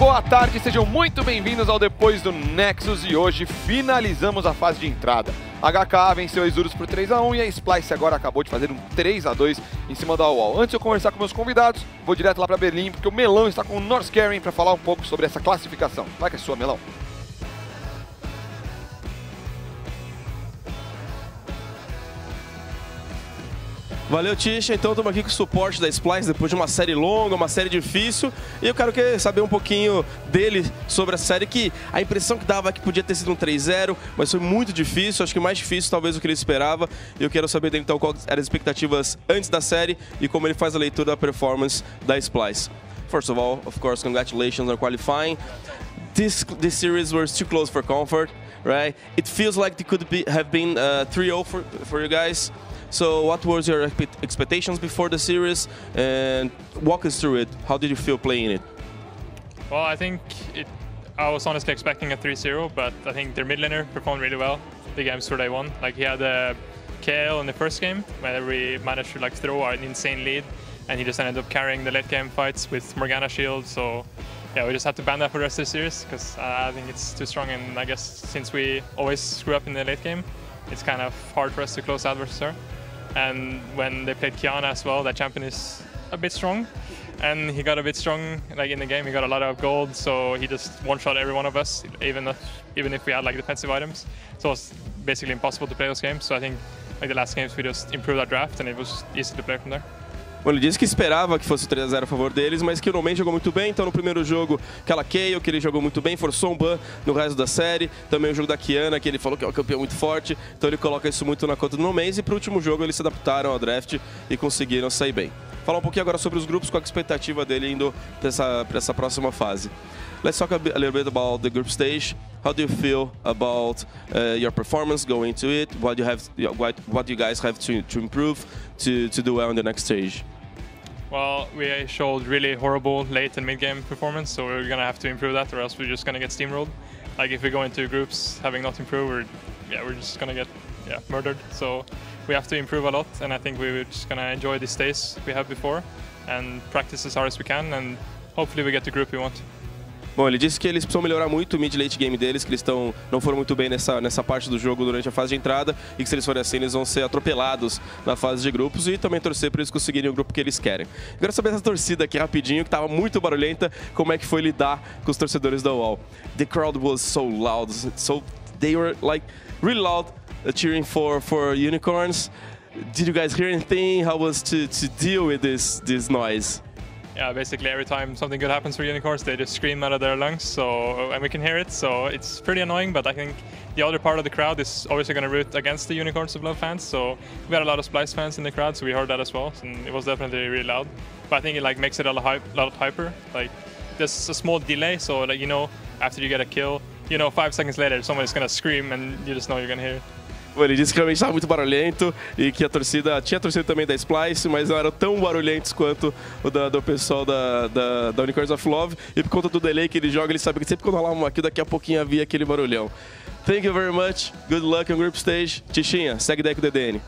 Boa tarde, sejam muito bem-vindos ao Depois do Nexus e hoje finalizamos a fase de entrada. A HK venceu a Isurus por 3x1 e a Splyce agora acabou de fazer um 3x2 em cima da UOL. Antes de eu conversar com meus convidados, vou direto lá para Berlim, porque o Melão está com o North Carrie para falar um pouco sobre essa classificação. Vai que é sua, Melão. Valeu, Tixinha. Então, estamos aqui com o suporte da Splyce depois de uma série longa, uma série difícil. E eu quero saber um pouquinho dele sobre a série, que a impressão que dava é que podia ter sido um 3-0, mas foi muito difícil. Acho que mais difícil, talvez, do que ele esperava. E eu quero saber dele, então, quais eram as expectativas antes da série e como ele faz a leitura da performance da Splyce. First of all, of course, congratulations on qualifying. This series was too close for comfort, right? It feels like it could have been 3-0 for you guys. So what was your expectations before the series, and walk us through it? How did you feel playing it? Well, I think I was honestly expecting a 3-0, but I think their mid laner performed really well. The games where they won, like he had a KO in the first game, where we managed to like throw an insane lead, and he just ended up carrying the late game fights with Morgana shield. So yeah, we just had to ban that for the rest of the series because I think it's too strong, and I guess since we always screw up in the late game, it's kind of hard for us to close out versus her. And when they played Qiyana as well, that champion is a bit strong, and he got a bit strong like in the game. He got a lot of gold, so he just one-shot every one of us, even if we had like defensive items. So it was basically impossible to play those games. So I think like the last games we just improved our draft, and it was easy to play from there. Bom, ele disse que esperava que fosse o 3-0 a favor deles, mas que o Noman jogou muito bem. Então, no primeiro jogo, aquela Kayle, que ele jogou muito bem, forçou um ban no resto da série. Também o jogo da Qiyana, que ele falou que é um campeão muito forte. Então, ele coloca isso muito na conta do Noman. E para o último jogo, eles se adaptaram ao draft e conseguiram sair bem. Falar um pouquinho agora sobre os grupos, com a expectativa dele indo para essa próxima fase. Let's talk a little bit about the group stage. How do you feel about your performance going into it? What you guys have to improve to do well in the next stage? Well, we showed really horrible late and mid-game performance, so we're gonna have to improve that, or else we're just gonna get steamrolled. Like if we go into groups having not improved, we're just gonna get murdered. So we have to improve a lot, and I think we're just gonna enjoy these days we have before and practice as hard as we can, and hopefully we get the group we want. Bom, ele disse que eles precisam melhorar muito o mid-late game deles, que eles não foram muito bem nessa parte do jogo durante a fase de entrada, e que se eles forem assim, eles vão ser atropelados na fase de grupos, e também torcer para eles conseguirem o grupo que eles querem. Eu quero saber essa torcida aqui rapidinho, que estava muito barulhenta, como é que foi lidar com os torcedores da UOL. The crowd was so loud, so they were like really loud cheering for unicorns. Did you guys hear anything? How was to deal with this noise? Yeah, basically every time something good happens for unicorns, they just scream out of their lungs, so, and we can hear it, so it's pretty annoying, but I think the other part of the crowd is obviously going to root against the Unicorns of Love fans, so we had a lot of Splyce fans in the crowd, so we heard that as well, and it was definitely really loud. But I think it like makes it a lot hyper, like there's a small delay, so like, you know, after you get a kill, you know, 5 seconds later somebody's going to scream and you just know you're going to hear it. Bom, ele disse que realmente estava muito barulhento e que a torcida, tinha a torcida também da Splyce, mas não eram tão barulhentos quanto o do pessoal da Unicorns of Love. E por conta do delay que ele joga, ele sabe que sempre quando rolar uma aqui, daqui a pouquinho havia aquele barulhão. Thank you very much, good luck on group stage. Tixinha, segue daí com o DDN.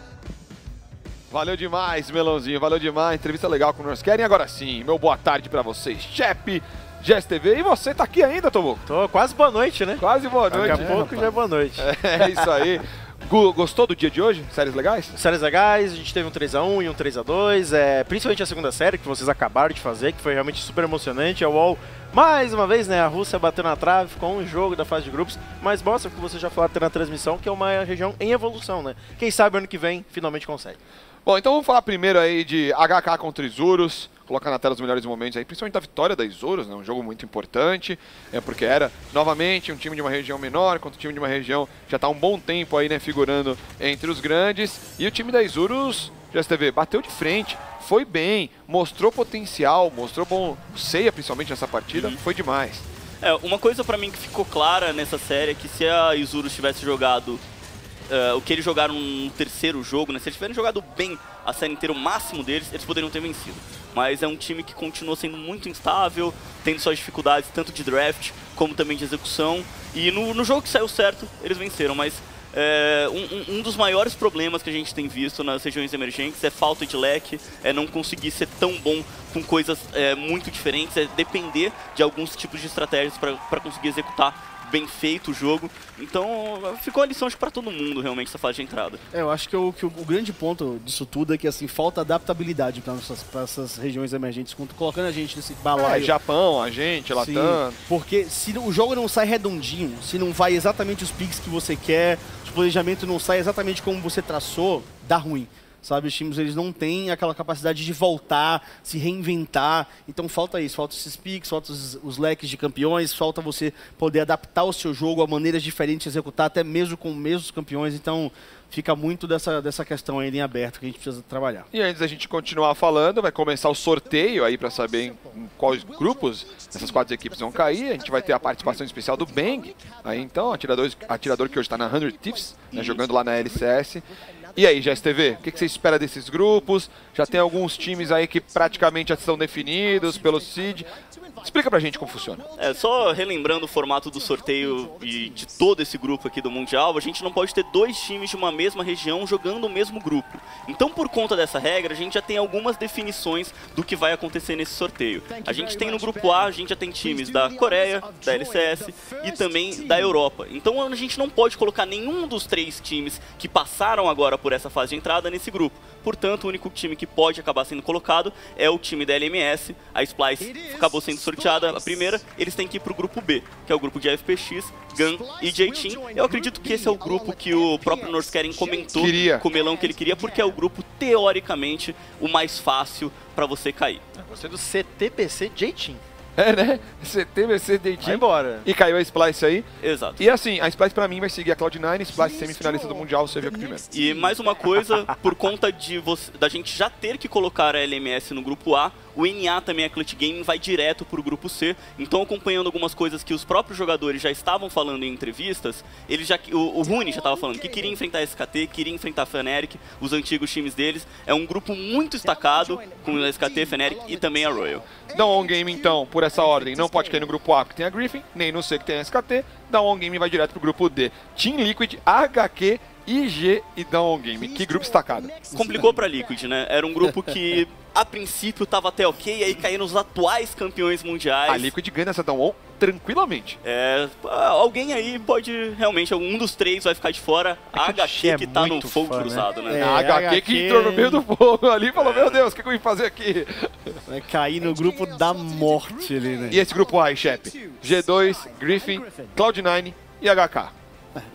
Valeu demais, Melãozinho, valeu demais. Entrevista legal com nós querem. Agora sim, meu boa tarde para vocês, Chepe, GSTV, e você tá aqui ainda, Tomo? Tô, quase boa noite, né? Quase boa noite. Daqui a pouco já é boa noite. É isso aí. Gostou do dia de hoje? Séries legais? Séries legais, a gente teve um 3x1 e um 3x2, principalmente a segunda série que vocês acabaram de fazer, que foi realmente super emocionante. A UOL, mais uma vez, né, a Rússia bateu na trave, ficou um jogo da fase de grupos, mas mostra o que você já falou até na transmissão, que é uma região em evolução, né? Quem sabe ano que vem finalmente consegue. Bom, então vamos falar primeiro aí de HK contra Isurus, colocar na tela os melhores momentos aí, principalmente da vitória da Isurus, né? Um jogo muito importante, porque era, novamente, um time de uma região menor contra um time de uma região já está há um bom tempo aí, né, figurando entre os grandes. E o time da Isurus, GSTV, bateu de frente, foi bem, mostrou potencial, mostrou bom ceia, principalmente nessa partida, foi demais. É, uma coisa pra mim que ficou clara nessa série é que se a Isurus tivesse jogado o que eles jogaram no terceiro jogo, né, se eles tivessem jogado bem a série inteira, o máximo deles, eles poderiam ter vencido. Mas é um time que continua sendo muito instável, tendo suas dificuldades tanto de draft como também de execução. E no jogo que saiu certo, eles venceram, mas um dos maiores problemas que a gente tem visto nas regiões emergentes é falta de leque, é não conseguir ser tão bom com coisas muito diferentes, é depender de alguns tipos de estratégias para conseguir executar bem feito o jogo. Então ficou a lição, acho que pra todo mundo realmente essa fase de entrada. É, eu acho que o grande ponto disso tudo é que assim, falta adaptabilidade para essas regiões emergentes, colocando a gente nesse balaio. Japão, a gente, Latam. Sim, porque se o jogo não sai redondinho, se não vai exatamente os picks que você quer, o planejamento não sai exatamente como você traçou, dá ruim. Sabe, os times eles não têm aquela capacidade de voltar, se reinventar. Então falta isso, falta esses picks, falta os leques de campeões, falta você poder adaptar o seu jogo a maneiras diferentes de executar, até mesmo com os mesmos campeões. Então fica muito dessa questão ainda em aberto que a gente precisa trabalhar. E antes da gente continuar falando, vai começar o sorteio aí para saber em quais grupos essas quatro equipes vão cair. A gente vai ter a participação especial do Bang, aí então, atirador que hoje está na 100 Thieves, né, jogando lá na LCS. E aí, GSTV, o que você espera desses grupos? Já tem alguns times aí que praticamente já estão definidos pelo seed. Explica pra gente como funciona. É, só relembrando o formato do sorteio e de todo esse grupo aqui do Mundial, a gente não pode ter dois times de uma mesma região jogando o mesmo grupo. Então, por conta dessa regra, a gente já tem algumas definições do que vai acontecer nesse sorteio. A gente tem no grupo A, a gente já tem times da Coreia, da LCS e também da Europa. Então, a gente não pode colocar nenhum dos três times que passaram agora por essa fase de entrada nesse grupo. Portanto, o único time que pode acabar sendo colocado é o time da LMS. A Splyce acabou sendo sorteada a primeira, eles têm que ir para o grupo B, que é o grupo de FPX, GAM e J-Team. Eu acredito que esse é o grupo que o próprio North Carrie comentou com o Melão que ele queria, porque é o grupo, teoricamente, o mais fácil para você cair. Você é do CTBC J-Team. É, né? CTBC J-Team. Embora. E caiu a Splyce aí. Exato. E assim, a Splyce pra mim vai seguir a Cloud9, Splyce semifinalista do Mundial, você viu aqui primeiro. E mais uma coisa, por conta da gente já ter que colocar a LMS no grupo A, o NA também, a Clutch Gaming, vai direto para o grupo C. Então, acompanhando algumas coisas que os próprios jogadores já estavam falando em entrevistas, ele já, o Rune já estava falando que queria enfrentar a SKT, queria enfrentar a Fnatic, os antigos times deles. É um grupo muito destacado, com a SKT, Fnatic e também a Royal. Dá um on-game, então, por essa ordem. Não pode cair no grupo A, que tem a Griffin, nem no C, que tem a SKT. Dá um on-game e vai direto para o grupo D. Team Liquid, HK, IG e Dá um on-game. Que grupo destacado. Complicou para a Liquid, né? Era um grupo que... a princípio estava até ok, aí caíram os atuais campeões mundiais. A Liquid ganha essa Down-on tranquilamente. É, alguém aí pode realmente, um dos três vai ficar de fora. A HQ que tá no fogo cruzado, né? A HQ que entrou no meio do fogo ali e falou, meu Deus, o que eu vim fazer aqui? Vai cair no grupo da morte ali, né? E esse grupo A, chefe? G2, Griffin, Cloud9 e HK.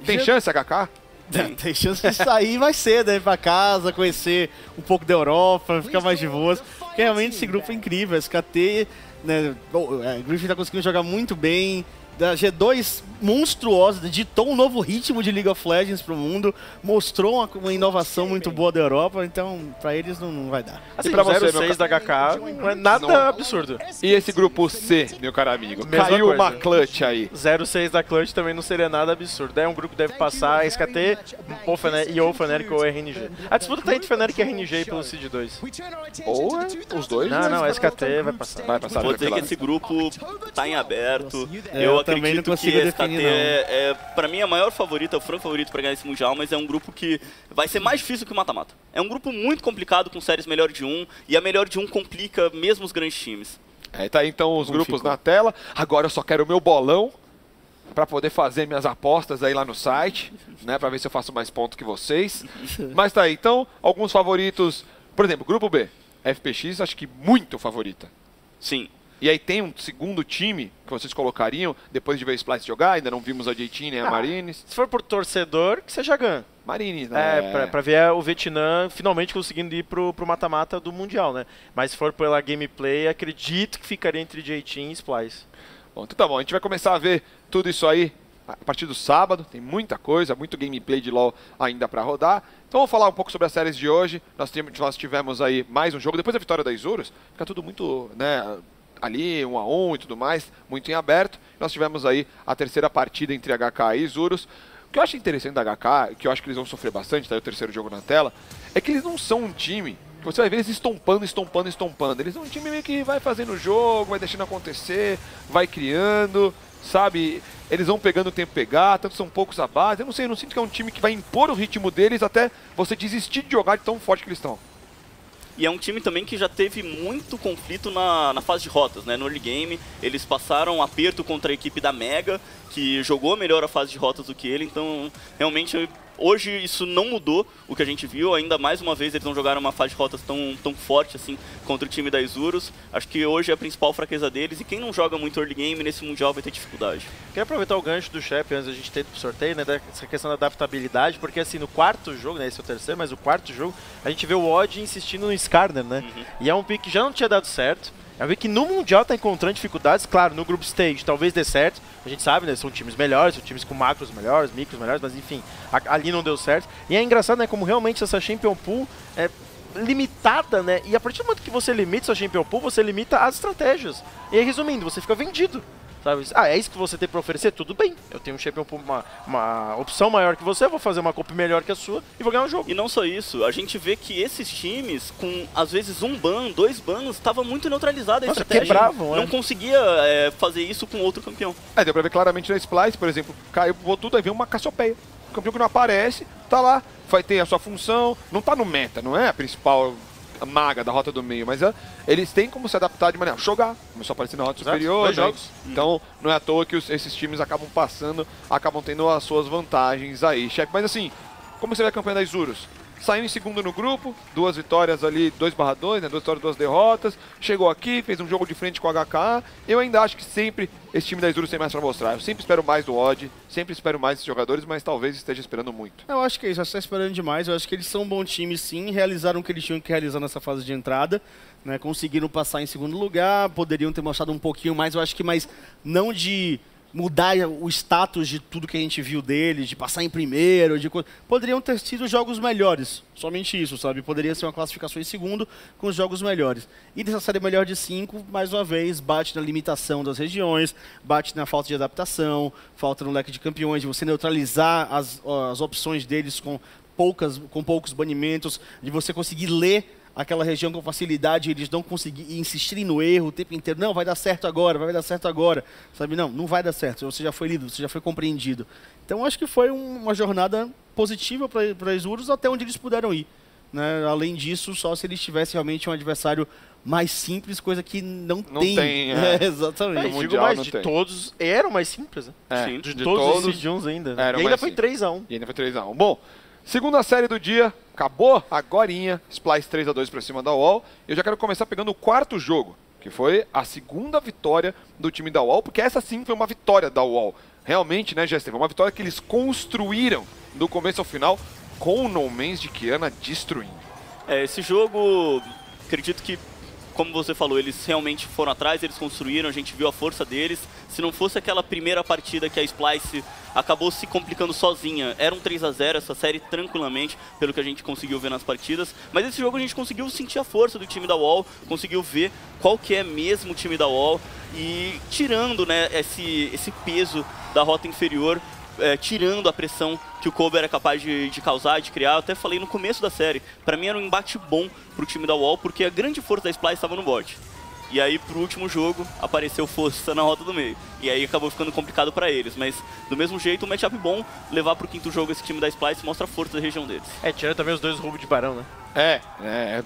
Tem chance, HK? Tem chance de sair mais cedo, né? Pra casa, conhecer um pouco da Europa, ficar mais de boas. Porque realmente esse grupo é incrível. SKT, né? A Griffin tá conseguindo jogar muito bem. Da G2 monstruosa, ditou um novo ritmo de League of Legends pro mundo, mostrou uma inovação muito boa da Europa, então pra eles não vai dar. Assim, e pra você, 06 da HK, não é nada absurdo. E esse grupo C, meu caro amigo, caiu uma Clutch aí. 06 da Clutch também não seria nada absurdo. É um grupo que deve passar SKT e ou Fnatic ou RNG. A disputa tá entre Fnatic e RNG pelo seed 2. Ou os dois? Não, SKT vai passar. Vai passar. Vou dizer que esse grupo tá em aberto. Eu acredito que a SKT é, pra mim, a maior favorita, o franco favorito pra ganhar esse Mundial, mas é um grupo que vai ser mais difícil que o mata-mata. É um grupo muito complicado, com séries melhor de um, e a melhor de um complica mesmo os grandes times. É, tá aí então os grupos na tela. Agora eu só quero o meu bolão pra poder fazer minhas apostas aí lá no site, né, pra ver se eu faço mais ponto que vocês. Mas tá aí, então, alguns favoritos. Por exemplo, grupo B, FPX, acho que muito favorita. Sim. E aí tem um segundo time que vocês colocariam, depois de ver o Splyce jogar, ainda não vimos a J-Team, né, a Marines. Se for por torcedor, que seja GAM. Marines, né? É, pra ver o Vietnã finalmente conseguindo ir pro mata-mata do Mundial, né? Mas se for pela gameplay, acredito que ficaria entre J-Team e Splyce. Bom, então tá bom, a gente vai começar a ver tudo isso aí a partir do sábado, tem muita coisa, muito gameplay de LoL ainda pra rodar. Então vamos falar um pouco sobre as séries de hoje. Nós tivemos aí mais um jogo, depois da vitória da Isurus, fica tudo muito, né, ali, 1 a 1 e tudo mais, muito em aberto. Nós tivemos aí a terceira partida entre HK e Isurus. O que eu acho interessante da HK, que eu acho que eles vão sofrer bastante, tá aí o terceiro jogo na tela, é que eles não são um time que você vai ver eles estompando. Eles são um time meio que vai fazendo o jogo, vai deixando acontecer, vai criando, sabe? Eles vão pegando o tempo pegar, tanto são poucos a base. Eu não sei, eu não sinto que é um time que vai impor o ritmo deles até você desistir de jogar de tão forte que eles estão. E é um time também que já teve muito conflito na fase de rotas, né? No early game, eles passaram aperto contra a equipe da Mega, que jogou melhor a fase de rotas do que ele, então realmente hoje isso não mudou o que a gente viu, ainda mais uma vez eles não jogaram uma fase de rotas tão forte assim contra o time da Isurus. Acho que hoje é a principal fraqueza deles e quem não joga muito early game nesse Mundial vai ter dificuldade. Queria aproveitar o gancho do Shep antes da gente ter pro sorteio, né, dessa questão da adaptabilidade, porque assim, no quarto jogo, né, esse é o terceiro, mas o quarto jogo, a gente vê o Odd insistindo no Skarner, né, e é um pick que já não tinha dado certo. É um pick que no Mundial tá encontrando dificuldades, claro, no Group Stage talvez dê certo, a gente sabe, né, são times melhores, são times com macros melhores, micros melhores, mas enfim, ali não deu certo. E é engraçado, né, como realmente essa Champion Pool é limitada, né, e a partir do momento que você limita essa Champion Pool, você limita as estratégias. E aí, resumindo, você fica vendido. Ah, é isso que você tem para oferecer? Tudo bem. Eu tenho um champion, uma opção maior que você, eu vou fazer uma copy melhor que a sua e vou ganhar um jogo. E não só isso, a gente vê que esses times, com às vezes um ban, dois bans, estava muito neutralizada a estratégia. Quebravam, não conseguia fazer isso com outro campeão. É, deu para ver claramente na Splyce, por exemplo, caiu, voltou, daí veio uma Cassiopeia. O campeão que não aparece, tá lá, vai ter a sua função, não tá no meta, não é a principal maga da rota do meio, mas eles têm como se adaptar de maneira, jogar, começou a aparecer na rota superior, jogos. Então não é à toa que esses times acabam passando, acabam tendo as suas vantagens aí, chefe. Mas assim, como você vê a campanha da Isurus? Saiu em segundo no grupo, duas vitórias ali, 2/2, né, 2 vitórias, 2 derrotas, chegou aqui, fez um jogo de frente com a HK, eu ainda acho que sempre esse time da Isurus tem mais pra mostrar, eu sempre espero mais do Odd, sempre espero mais dos jogadores, mas talvez esteja esperando muito. Eu acho que é isso, acho que tá esperando demais, eu acho que eles são um bom time sim, realizaram o que eles tinham que realizar nessa fase de entrada, né, conseguiram passar em segundo lugar, poderiam ter mostrado um pouquinho mais, eu acho que mais não de mudar o status de tudo que a gente viu deles, de passar em primeiro, de coisa. Poderiam ter sido jogos melhores, somente isso, sabe? Poderia ser uma classificação em segundo com os jogos melhores. E dessa série melhor de 5, mais uma vez, bate na limitação das regiões, bate na falta de adaptação, falta no leque de campeões, de você neutralizar as opções deles com poucos banimentos, de você conseguir ler aquela região com facilidade, eles não conseguem insistir no erro o tempo inteiro. Não, vai dar certo agora, vai dar certo agora. Sabe, não vai dar certo. Você já foi lido, você já foi compreendido. Então, acho que foi uma jornada positiva para Isurus até onde eles puderam ir. Né? Além disso, só se eles tivessem realmente um adversário mais simples, coisa que não tem. É. Exatamente. Eu digo mais, de todos, eram mais simples. Né? É. Sim, de todos os Jones ainda. E ainda foi 3-1. E ainda foi 3-1. Bom, segunda série do dia, acabou agorinha, Splyce 3-2 para cima da UOL. Eu já quero começar pegando o quarto jogo, que foi a segunda vitória do time da UOL, porque essa sim foi uma vitória da UOL. Realmente, né, GSTV, uma vitória que eles construíram do começo ao final, com o Noman de Qiyana destruindo. É, esse jogo, acredito que, como você falou, eles realmente foram atrás, eles construíram, a gente viu a força deles. Se não fosse aquela primeira partida que a Splyce acabou se complicando sozinha, era um 3-0 essa série tranquilamente, pelo que a gente conseguiu ver nas partidas. Mas esse jogo a gente conseguiu sentir a força do time da UOL, conseguiu ver qual que é mesmo o time da UOL. E tirando, né, esse peso da rota inferior, tirando a pressão que o Kobe era capaz de causar, de criar. Eu até falei no começo da série, pra mim era um embate bom pro time da UOL, porque a grande força da Splyce estava no bot. E aí pro último jogo apareceu força na rota do meio. E aí acabou ficando complicado pra eles, mas do mesmo jeito um matchup bom, levar pro quinto jogo esse time da Splyce mostra a força da região deles. É, tiraram também os dois roubos de barão, né?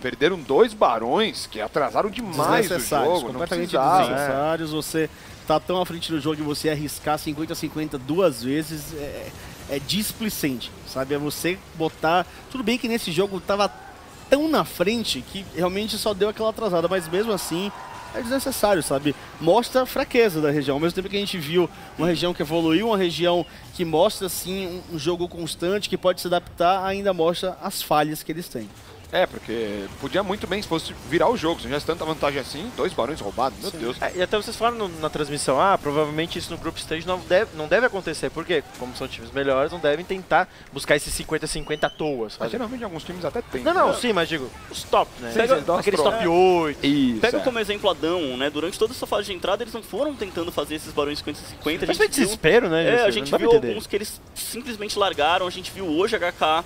Perderam 2 barões que atrasaram demais o jogo, completamente desnecessários. Você tá tão à frente do jogo e você arriscar 50-50 duas vezes é displicente, sabe? É você botar... Tudo bem que nesse jogo tava tão na frente que realmente só deu aquela atrasada, mas mesmo assim é desnecessário, sabe? Mostra a fraqueza da região. Ao mesmo tempo que a gente viu uma região que evoluiu, uma região que mostra, assim, um jogo constante, que pode se adaptar, ainda mostra as falhas que eles têm. É, porque podia muito bem, se fosse virar o jogo, se não tivesse tanta vantagem assim, 2 barões roubados, meu Deus. É, e até vocês falaram na transmissão, provavelmente isso no Group Stage não deve acontecer, porque como são times melhores, não devem tentar buscar esses 50-50 à toa, sabe? Mas geralmente alguns times até tem. Sim, mas digo, os top, né? Pega aqueles top 8. Isso, pega como exemplo Adão, né? Durante toda essa fase de entrada, eles não foram tentando fazer esses barões 50-50. Mas foi desespero, né? É, a gente viu alguns que eles simplesmente largaram, a gente viu hoje a HK.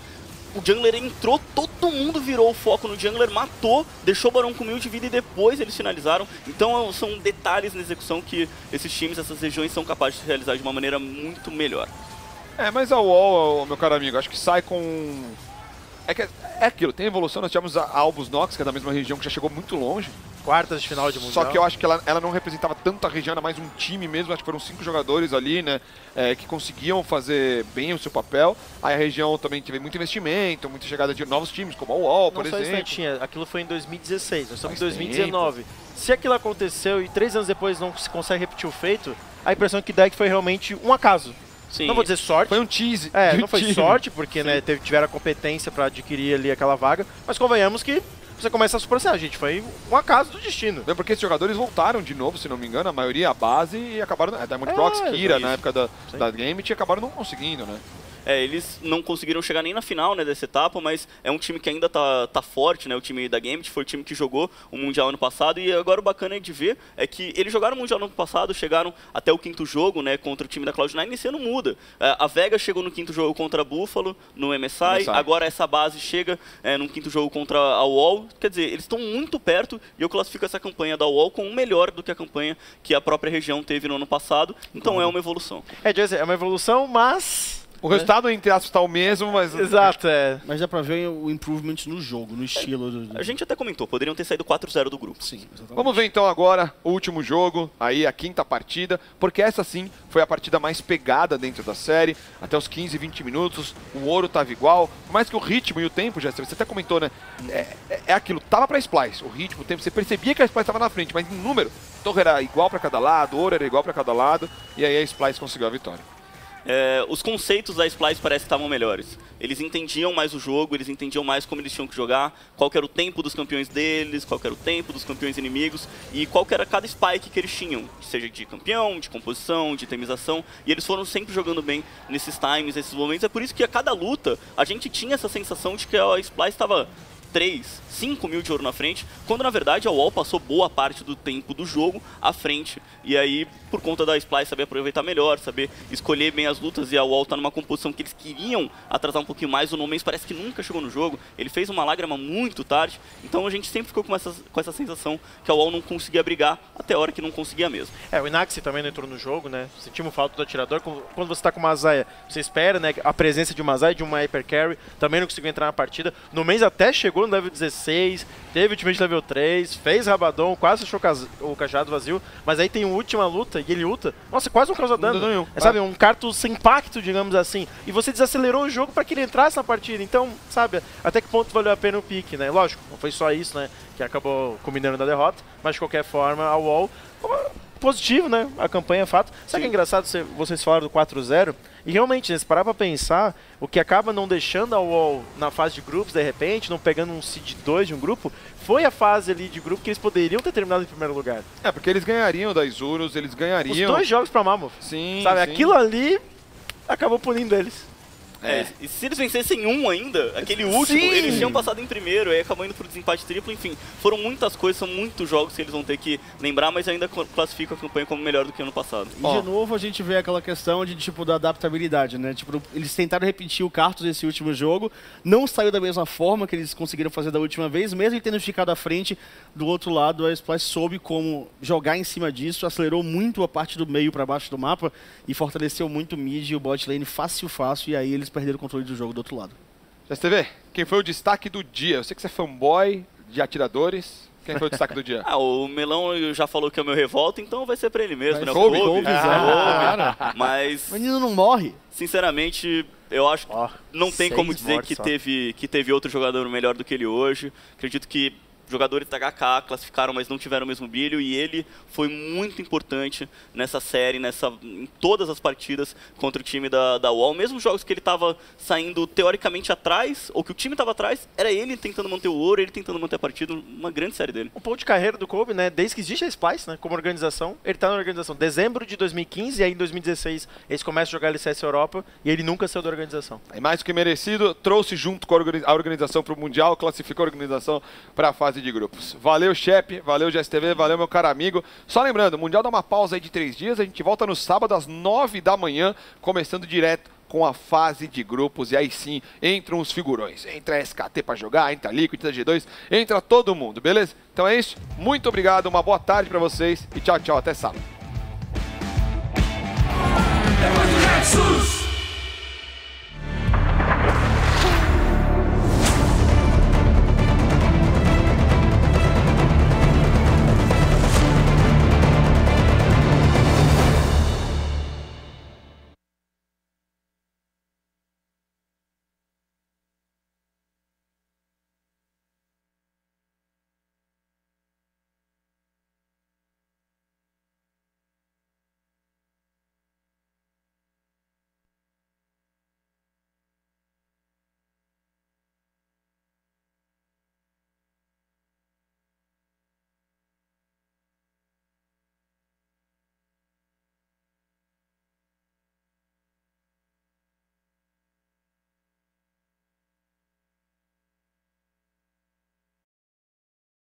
O jungler entrou todo todo mundo virou o foco no jungler, matou, deixou o Barão com 1000 de vida e depois eles finalizaram. Então são detalhes na execução que esses times, essas regiões são capazes de realizar de uma maneira muito melhor. É, mas a UOL, meu caro amigo, acho que sai com... É aquilo, tem evolução, nós tivemos a Albus Nox, que é da mesma região, que já chegou muito longe. Quartas de final de Mundial. Só que eu acho que ela não representava tanto a região, era mais um time mesmo, acho que foram 5 jogadores ali, né, que conseguiam fazer bem o seu papel. Aí a região também teve muito investimento, muita chegada de novos times, como a UOL, por exemplo. Não só instantinha, aquilo foi em 2016, nós estamos em 2019. Tempo. Se aquilo aconteceu e 3 anos depois não se consegue repetir o feito, a impressão que dá é que foi realmente um acaso. Sim. Não vou dizer sorte. Foi um tease. É, não foi sorte, porque né, tiveram a competência para adquirir ali aquela vaga. Mas convenhamos que você começa a se processar, gente. Foi um acaso do destino. É porque esses jogadores voltaram de novo, se não me engano, a maioria à base e acabaram... Diamond Prox, Kira, na época da Game, e acabaram não conseguindo, né? É, eles não conseguiram chegar nem na final, né, dessa etapa, mas é um time que ainda tá forte, né, o time da Gambit, foi o time que jogou o Mundial ano passado, e agora o bacana de ver é que eles jogaram o Mundial ano passado, chegaram até o 5º jogo, né, contra o time da Cloud9, e esse ano muda. A Vega chegou no 5º jogo contra a Buffalo, no MSI, agora essa base chega no 5º jogo contra a UOL, quer dizer, eles estão muito perto, e eu classifico essa campanha da UOL como melhor do que a campanha que a própria região teve no ano passado, então é uma evolução. É uma evolução, mas... O resultado, entre aspas, tá o mesmo, mas... Exato, Mas dá pra ver o improvement no jogo, no estilo. A gente até comentou, poderiam ter saído 4-0 do grupo. Sim, exatamente. Vamos ver então agora o último jogo, aí a 5ª partida, porque essa sim foi a partida mais pegada dentro da série, até os 15, 20 minutos, o ouro tava igual, por mais que o ritmo e o tempo, já você até comentou, né, é aquilo, tava pra Splyce, o ritmo, o tempo, você percebia que a Splyce tava na frente, mas em número, a torre era igual pra cada lado, o ouro era igual pra cada lado, e aí a Splyce conseguiu a vitória. Os conceitos da Splyce parece que estavam melhores. Eles entendiam mais o jogo, eles entendiam mais como eles tinham que jogar, qual que era o tempo dos campeões deles, qual que era o tempo dos campeões inimigos e qual que era cada spike que eles tinham, seja de campeão, de composição, de itemização, e eles foram sempre jogando bem nesses times, nesses momentos. É por isso que a cada luta a gente tinha essa sensação de que a Splyce estava 3, 5 mil de ouro na frente, quando na verdade a UOL passou boa parte do tempo do jogo à frente. E aí, por conta da Splyce saber aproveitar melhor, saber escolher bem as lutas, e a UOL tá numa composição que eles queriam atrasar um pouquinho mais, o Noman parece que nunca chegou no jogo, ele fez uma lágrima muito tarde, então a gente sempre ficou com essa sensação que a UOL não conseguia brigar até a hora que não conseguia mesmo. O Inaxi também não entrou no jogo, né, sentimos falta do atirador, quando você tá com uma Azaya, você espera, né, a presença de uma Azaya, de uma Hyper Carry, também não conseguiu entrar na partida, o Noman até chegou no level 16, teve ultimate level 3, fez Rabadon, quase achou o cajado vazio, mas aí tem a última luta e ele luta, nossa, quase não causa dano, sabe, um carto sem impacto, digamos assim, e você desacelerou o jogo para que ele entrasse na partida, então, sabe, até que ponto valeu a pena o pique, né, lógico, não foi só isso, né, que acabou combinando da derrota, mas de qualquer forma, a UOL, positivo, né, a campanha, fato, sabe que é engraçado, vocês falaram do 4-0, e realmente, né, se parar pra pensar, o que acaba não deixando a UOL na fase de grupos, de repente, não pegando um seed 2 de um grupo, foi a fase ali de grupo que eles poderiam ter terminado em primeiro lugar. É, porque eles ganhariam da Isurus, eles ganhariam... Os 2 jogos pra Mammoth. Sim, sabe, sim. Aquilo ali acabou punindo eles. E se eles vencessem um ainda, aquele último, eles tinham passado em primeiro, aí acabou indo pro desempate triplo, enfim, foram muitas coisas, são muitos jogos que eles vão ter que lembrar, mas ainda classifica a campanha como melhor do que ano passado. E de novo a gente vê aquela questão de, tipo, da adaptabilidade, né, tipo, eles tentaram repetir o Cartus nesse último jogo, não saiu da mesma forma que eles conseguiram fazer da última vez, mesmo tendo ficado à frente do outro lado, a Splyce soube como jogar em cima disso, acelerou muito a parte do meio para baixo do mapa e fortaleceu muito o mid e o bot lane fácil, e aí eles perderam o controle do jogo do outro lado. GSTV, quem foi o destaque do dia? Eu sei que você é fanboy de atiradores. Quem foi o destaque do dia? O Melão já falou que é o meu revolta, então vai ser pra ele mesmo, né? Kobe. Mas... O menino não morre. Sinceramente, eu acho que não tem como dizer que teve outro jogador melhor do que ele hoje. Acredito que jogadores da HK classificaram, mas não tiveram o mesmo brilho, e ele foi muito importante nessa série, em todas as partidas contra o time da UOL. Mesmo jogos que ele estava saindo teoricamente atrás, ou que o time estava atrás, era ele tentando manter o ouro, ele tentando manter a partida, uma grande série dele. O ponto de carreira do Kobe, né, desde que existe a Splyce, né, como organização, ele está na organização dezembro de 2015, e aí em 2016 eles começam a jogar LCS Europa, e ele nunca saiu da organização. É mais do que merecido, trouxe junto com a organização para o Mundial, classificou a organização para a fase de grupos. Valeu, Chepe, valeu, GSTV, valeu, meu caro amigo. Só lembrando, o Mundial dá uma pausa aí de 3 dias, a gente volta no sábado às 9 da manhã, começando direto com a fase de grupos. E aí sim, entram os figurões. Entra a SKT para jogar, entra a Liquid, entra a G2, entra todo mundo, beleza? Então é isso. Muito obrigado, uma boa tarde para vocês. E tchau, tchau. Até sábado. Depois do Nexus.